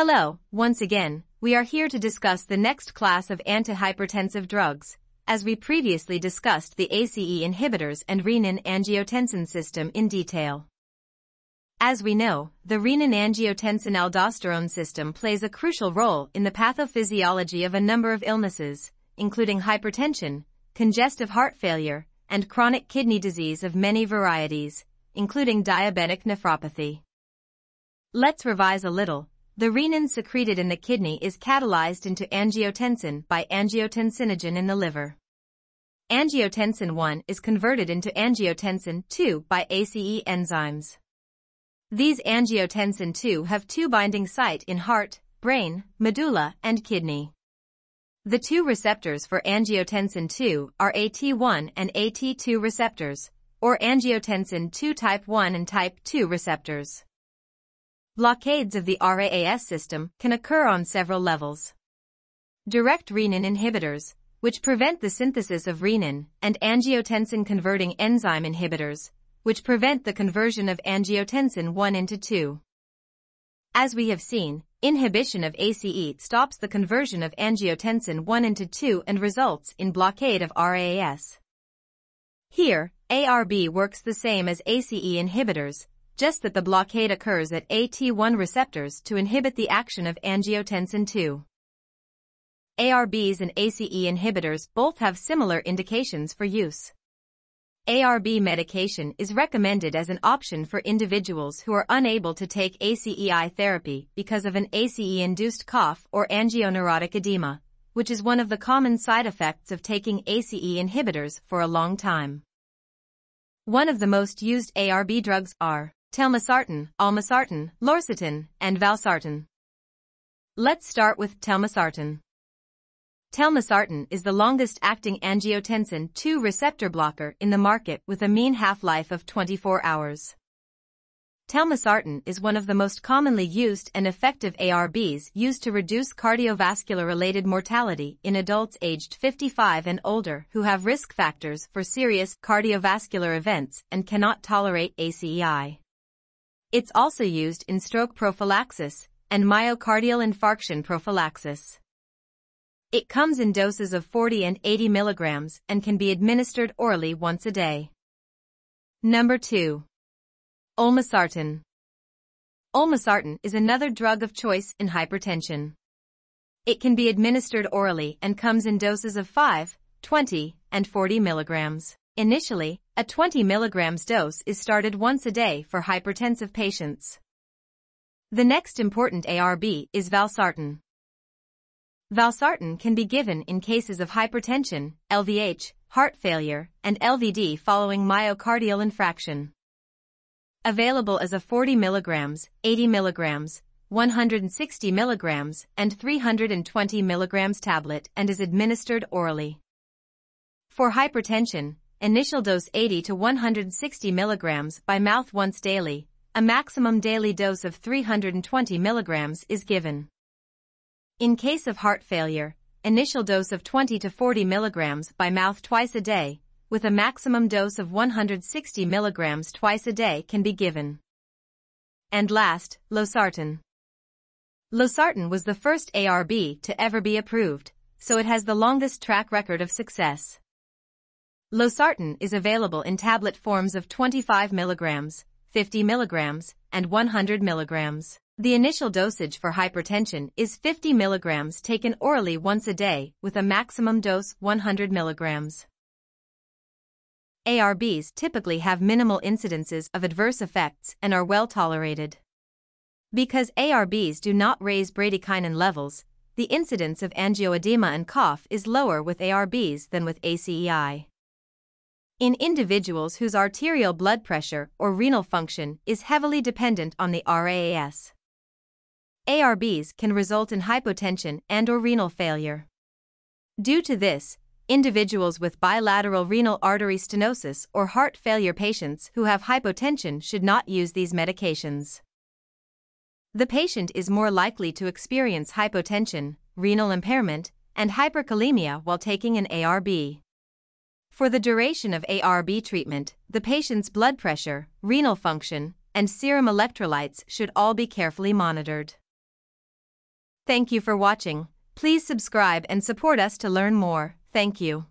Hello, once again, we are here to discuss the next class of antihypertensive drugs. As we previously discussed the ACE inhibitors and renin-angiotensin system in detail. As we know, the renin-angiotensin-aldosterone system plays a crucial role in the pathophysiology of a number of illnesses, including hypertension, congestive heart failure, and chronic kidney disease of many varieties, including diabetic nephropathy. Let's revise a little. The renin secreted in the kidney is catalyzed into angiotensin by angiotensinogen in the liver. Angiotensin 1 is converted into angiotensin 2 by ACE enzymes. These angiotensin 2 have two binding sites in heart, brain, medulla, and kidney. The two receptors for angiotensin 2 are AT1 and AT2 receptors, or angiotensin 2 type 1 and type 2 receptors. Blockades of the RAAS system can occur on several levels. Direct renin inhibitors, which prevent the synthesis of renin, and angiotensin-converting enzyme inhibitors, which prevent the conversion of angiotensin 1 into 2. As we have seen, inhibition of ACE stops the conversion of angiotensin 1 into 2 and results in blockade of RAAS. Here, ARB works the same as ACE inhibitors, just that the blockade occurs at AT1 receptors to inhibit the action of angiotensin 2. ARBs and ACE inhibitors both have similar indications for use. ARB medication is recommended as an option for individuals who are unable to take ACEI therapy because of an ACE-induced cough or angioneurotic edema, which is one of the common side effects of taking ACE inhibitors for a long time. One of the most used ARB drugs are Telmisartan, Olmesartan, Losartan, and Valsartan. Let's start with Telmisartan. Telmisartan is the longest-acting angiotensin 2 receptor blocker in the market with a mean half-life of 24 hours. Telmisartan is one of the most commonly used and effective ARBs used to reduce cardiovascular-related mortality in adults aged 55 and older who have risk factors for serious cardiovascular events and cannot tolerate ACEI. It's also used in stroke prophylaxis and myocardial infarction prophylaxis. It comes in doses of 40 and 80 milligrams and can be administered orally once a day. Number 2. Olmesartan. Olmesartan is another drug of choice in hypertension. It can be administered orally and comes in doses of 5, 20, and 40 milligrams. Initially, a 20 milligrams dose is started once a day for hypertensive patients. The next important ARB is Valsartan. Valsartan can be given in cases of hypertension, LVH, heart failure, and LVD following myocardial infarction. Available as a 40 mg, 80 mg, 160 mg, and 320 mg tablet and is administered orally. For hypertension, initial dose 80 to 160 mg by mouth once daily, a maximum daily dose of 320 mg is given. In case of heart failure, initial dose of 20 to 40 mg by mouth twice a day, with a maximum dose of 160 mg twice a day can be given. And last, Losartan. Losartan was the first ARB to ever be approved, so it has the longest track record of success. Losartan is available in tablet forms of 25 mg, 50 mg, and 100 mg. The initial dosage for hypertension is 50 mg taken orally once a day with a maximum dose 100 mg. ARBs typically have minimal incidences of adverse effects and are well tolerated. Because ARBs do not raise bradykinin levels, the incidence of angioedema and cough is lower with ARBs than with ACEI. In individuals whose arterial blood pressure or renal function is heavily dependent on the RAAS, ARBs can result in hypotension and/or renal failure. Due to this, individuals with bilateral renal artery stenosis or heart failure patients who have hypotension should not use these medications. The patient is more likely to experience hypotension, renal impairment, and hyperkalemia while taking an ARB. For the duration of ARB treatment, the patient's blood pressure, renal function, and serum electrolytes should all be carefully monitored. Thank you for watching. Please subscribe and support us to learn more. Thank you.